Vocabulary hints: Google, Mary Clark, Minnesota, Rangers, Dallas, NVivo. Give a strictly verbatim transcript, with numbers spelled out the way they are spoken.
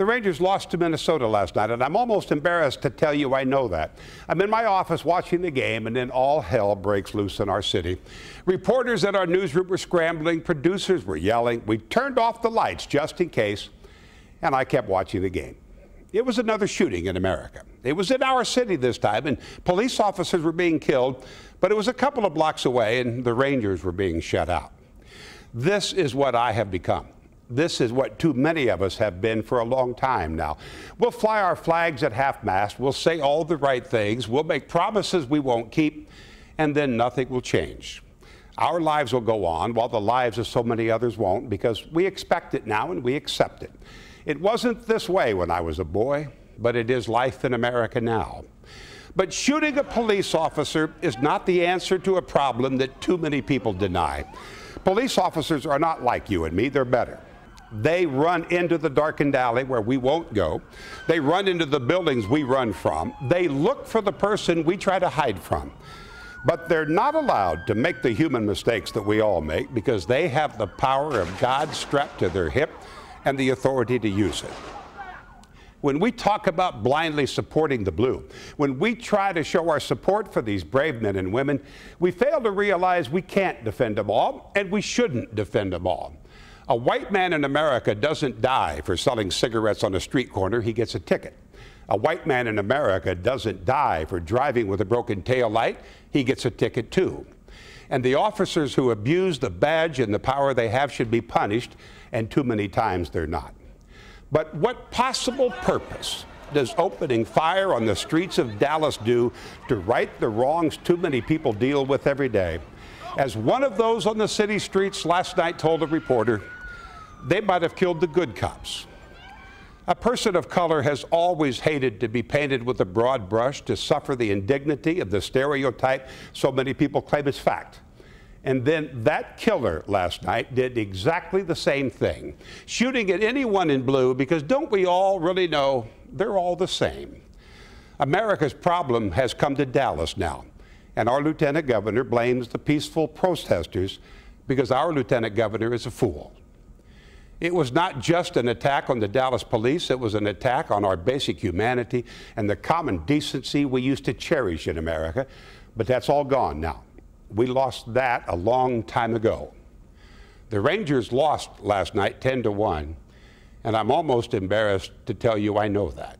The Rangers lost to Minnesota last night, and I'm almost embarrassed to tell you I know that. I'm in my office watching the game, and then all hell breaks loose in our city. Reporters at our newsroom were scrambling. Producers were yelling. We turned off the lights just in case, and I kept watching the game. It was another shooting in America. It was in our city this time, and police officers were being killed, but it was a couple of blocks away, and the Rangers were being shut out. This is what I have become. This is what too many of us have been for a long time now. We'll fly our flags at half-mast. We'll say all the right things. We'll make promises we won't keep, and then nothing will change. Our lives will go on while the lives of so many others won't, because we expect it now and we accept it. It wasn't this way when I was a boy, but it is life in America now. But shooting a police officer is not the answer to a problem that too many people deny. Police officers are not like you and me. They're better. They run into the darkened alley where we won't go. They run into the buildings we run from. They look for the person we try to hide from. But they're not allowed to make the human mistakes that we all make, because they have the power of God strapped to their hip and the authority to use it. When we talk about blindly supporting the blue, when we try to show our support for these brave men and women, we fail to realize we can't defend them all, and we shouldn't defend them all. A white man in America doesn't die for selling cigarettes on a street corner. He gets a ticket. A white man in America doesn't die for driving with a broken taillight. He gets a ticket too. And the officers who abuse the badge and the power they have should be punished, and too many times they're not. But what possible purpose does opening fire on the streets of Dallas do to right the wrongs too many people deal with every day? As one of those on the city streets last night told a reporter, they might have killed the good cops. A person of color has always hated to be painted with a broad brush, to suffer the indignity of the stereotype so many people claim is fact. And then that killer last night did exactly the same thing, shooting at anyone in blue, because don't we all really know they're all the same? America's problem has come to Dallas now, and our lieutenant governor blames the peaceful protesters because our lieutenant governor is a fool. It was not just an attack on the Dallas police. It was an attack on our basic humanity and the common decency we used to cherish in America. But that's all gone now. We lost that a long time ago. The Rangers lost last night ten to one, and I'm almost embarrassed to tell you I know that.